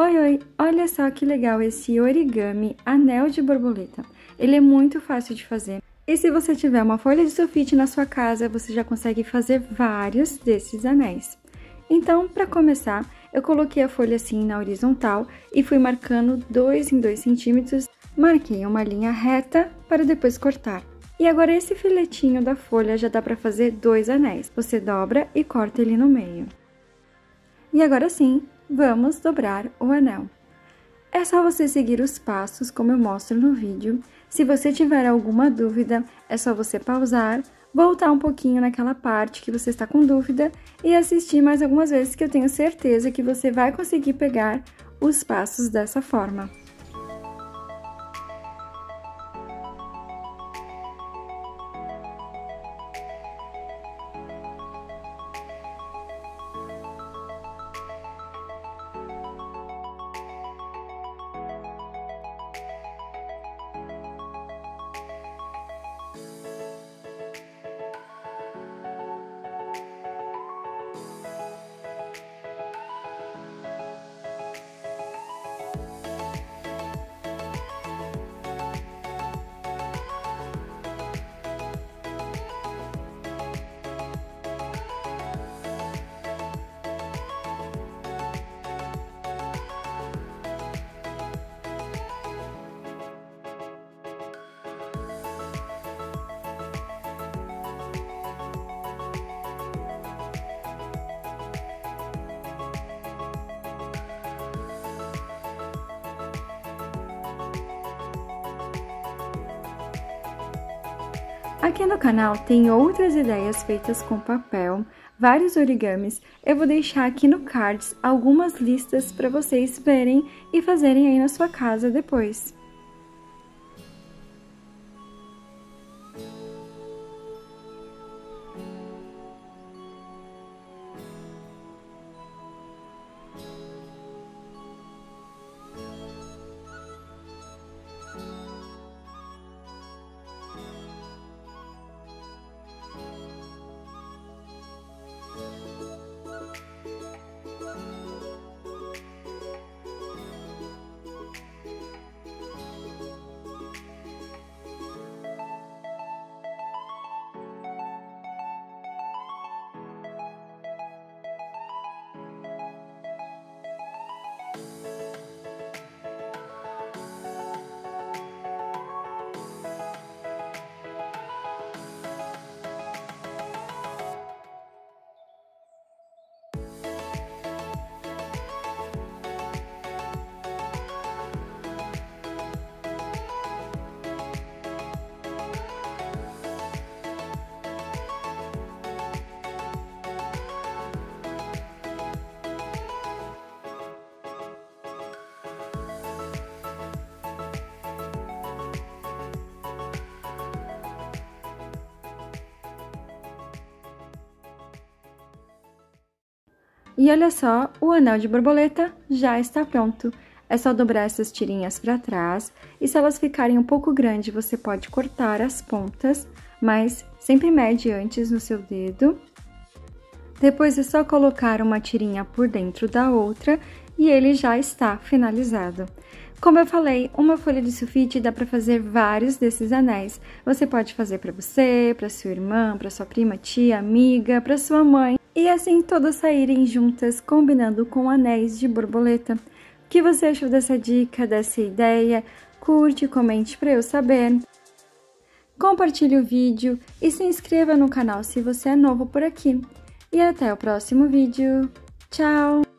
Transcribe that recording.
Oi, oi! Olha só que legal esse origami anel de borboleta. Ele é muito fácil de fazer. E se você tiver uma folha de sulfite na sua casa, você já consegue fazer vários desses anéis. Então, para começar, eu coloquei a folha assim na horizontal e fui marcando 2 em 2 centímetros. Marquei uma linha reta para depois cortar. E agora esse filetinho da folha já dá para fazer 2 anéis. Você dobra e corta ele no meio. E agora sim, vamos dobrar o anel. É só você seguir os passos como eu mostro no vídeo. Se você tiver alguma dúvida, é só você pausar, voltar um pouquinho naquela parte que você está com dúvida e assistir mais algumas vezes, que eu tenho certeza que você vai conseguir pegar os passos dessa forma. Aqui no canal tem outras ideias feitas com papel, vários origamis. Eu vou deixar aqui no cards algumas listas para vocês verem e fazerem aí na sua casa depois. E olha só, o anel de borboleta já está pronto. É só dobrar essas tirinhas para trás e se elas ficarem um pouco grandes, você pode cortar as pontas, mas sempre mede antes no seu dedo. Depois é só colocar uma tirinha por dentro da outra e ele já está finalizado. Como eu falei, uma folha de sulfite dá para fazer vários desses anéis. Você pode fazer para você, para sua irmã, para sua prima, tia, amiga, para sua mãe. E assim todas saírem juntas, combinando com anéis de borboleta. O que você achou dessa dica, dessa ideia? Curte, comente para eu saber. Compartilhe o vídeo e se inscreva no canal se você é novo por aqui. E até o próximo vídeo. Tchau!